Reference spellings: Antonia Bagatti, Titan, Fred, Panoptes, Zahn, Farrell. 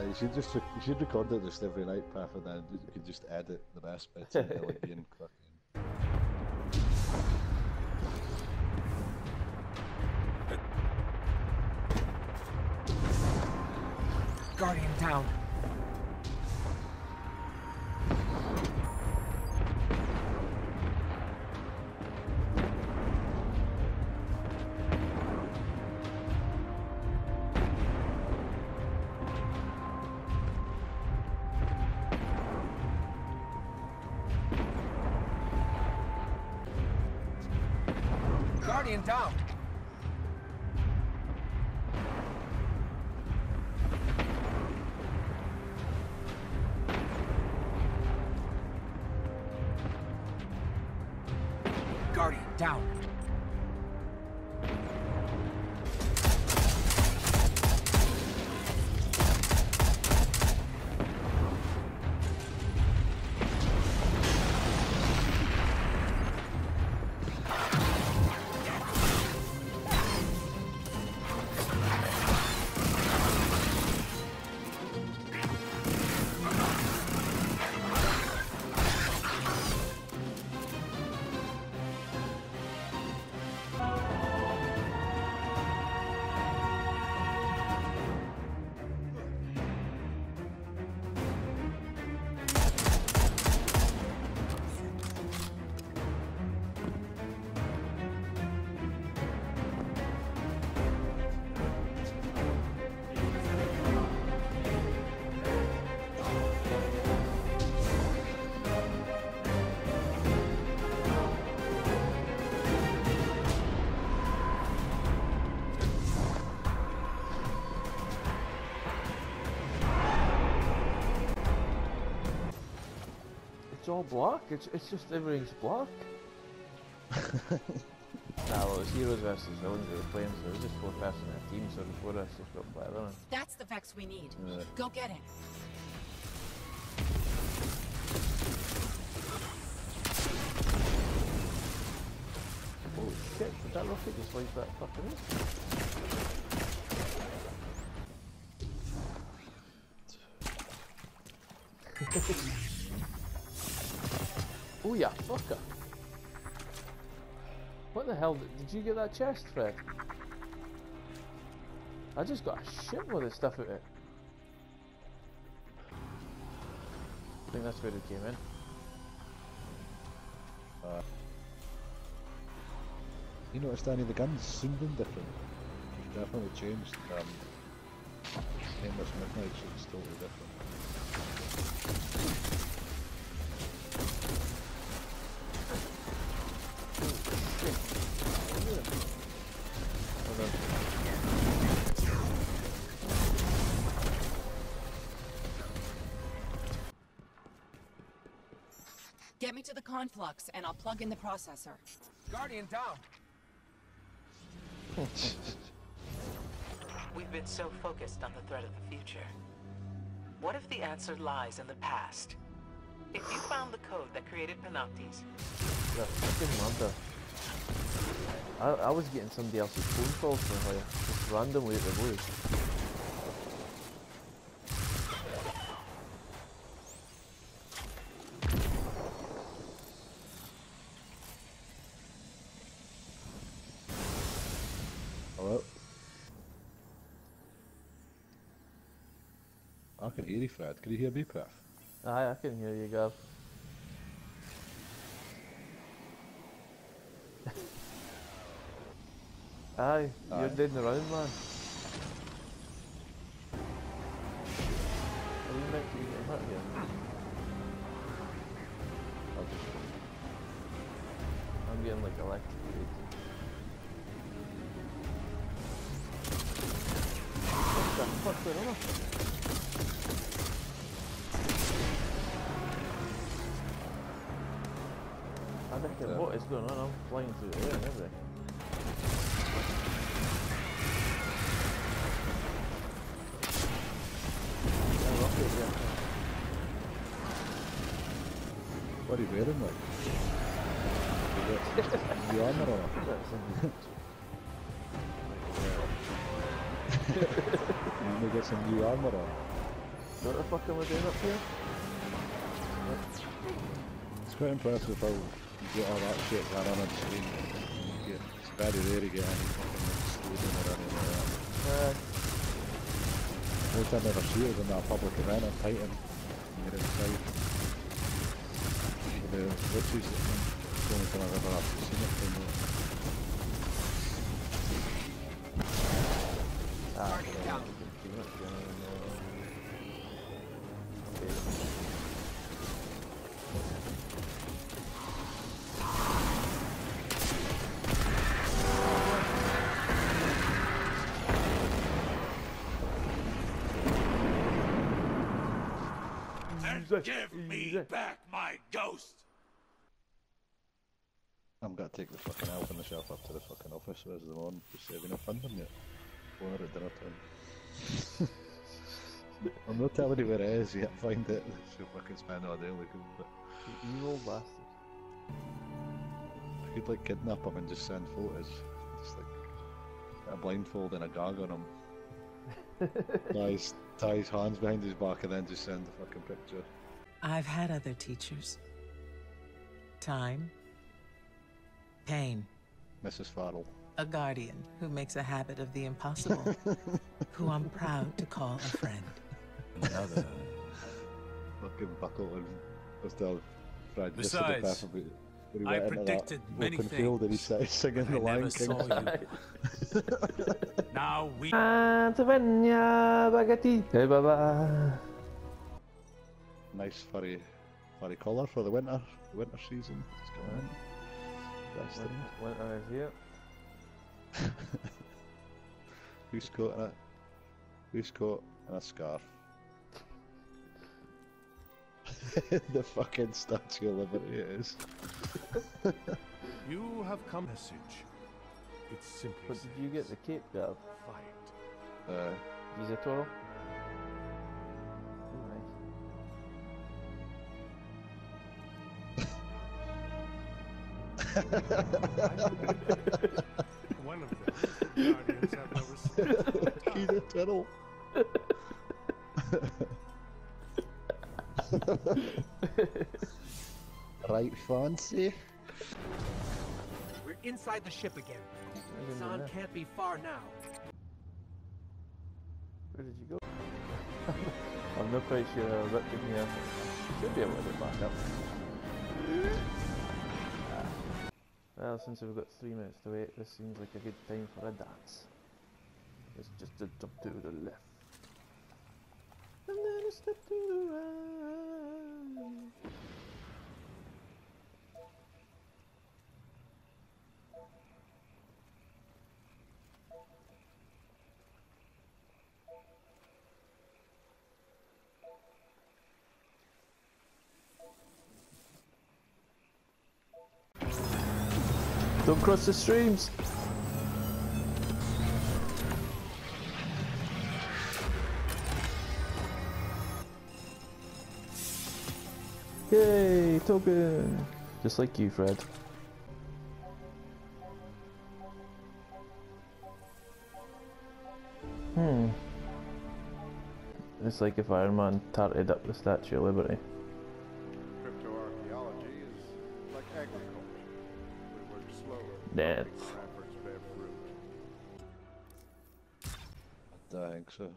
You should just, you should record it just every night, Path, and then you can just edit the best bits and they'll be in cooking. Guardian down. Guardian down. Guardian down. It's all black, it's just everything's black. Nah, well, it was heroes versus villains we were playing, so it was just 4 person in a team, so the 4 of us just got better, didn't it? That's the facts we need. Yeah. Go get it. Oh shit, did that rocket just like that fucking is? Oh yeah, fucker. What the hell, did you get that chest, Fred? I just got a shitload of stuff out of it. I think that's where it came in. You noticed, Danny, the gun's sounding different. It's definitely changed. Nameless Midnight, so it's totally different. Get me to the conflux and I'll plug in the processor. Guardian down. We've been so focused on the threat of the future. What if the answer lies in the past? If you found the code that created Panoptes. That fucking wonder. I was getting somebody else's phone calls from like just randomly at the blue. Hello? I can hear you, Fred. Can you hear me, Prof? Aye, I can hear you, Gav. Aye, you're dead in the round, man. Are you meant to be getting hurt here? I'm getting like electrocuted. What the fuck's going on? I'm thinking, what is going on? I'm flying through the air and everything. What are you wearing, like? You got the armor on? Need to get some new armor on. What the fuck am I doing up here? It's quite impressive how you get all that shit right on the screen. It's very rare to get any fucking exclusion or anything like that. Most I've ever seen is in that public event on Titan. You're inside. The witches that come. It's the only time I've ever actually seen it from there. Give me back my ghost! I'm gonna take the fucking elf and the shelf up to the fucking office. Where's the one? Just say we don't fund them yet. I'm not telling you where it is yet, find it. So fucking spend all day looking for it. You old bastard. I could like kidnap him and just send photos. Just like a blindfold and a gag on him. Tie his hands behind his back and then just send the fucking picture. I've had other teachers. Time. Pain. Mrs. Farrell. A guardian who makes a habit of the impossible, who I'm proud to call a friend. Another fucking buckle and was the Fred. Besides, I predicted many things. I never saw you. Now we. Antonia Bagatti. Hey, Baba. Nice furry collar for the winter season. It's coming. That's the winter is here. Loose coat and a scarf. The fucking Statue of Liberty it is. You have come message. It's simple. But did you get the cape, Gav? Fight. He's a Toro. One of them. Guardians have no respect. He's a turtle. Right, fancy. We're inside the ship again. Zahn can't be far now. Where did you go? I'm not quite sure how I was up in here. Should be able to get back up. Well, since we've got 3 minutes to wait, this seems like a good time for a dance. It's just a step to the left, and then a step to the right. Don't cross the streams! Yay, token! Just like you, Fred. It's like if Iron Man tarted up the Statue of Liberty. That's... I think so.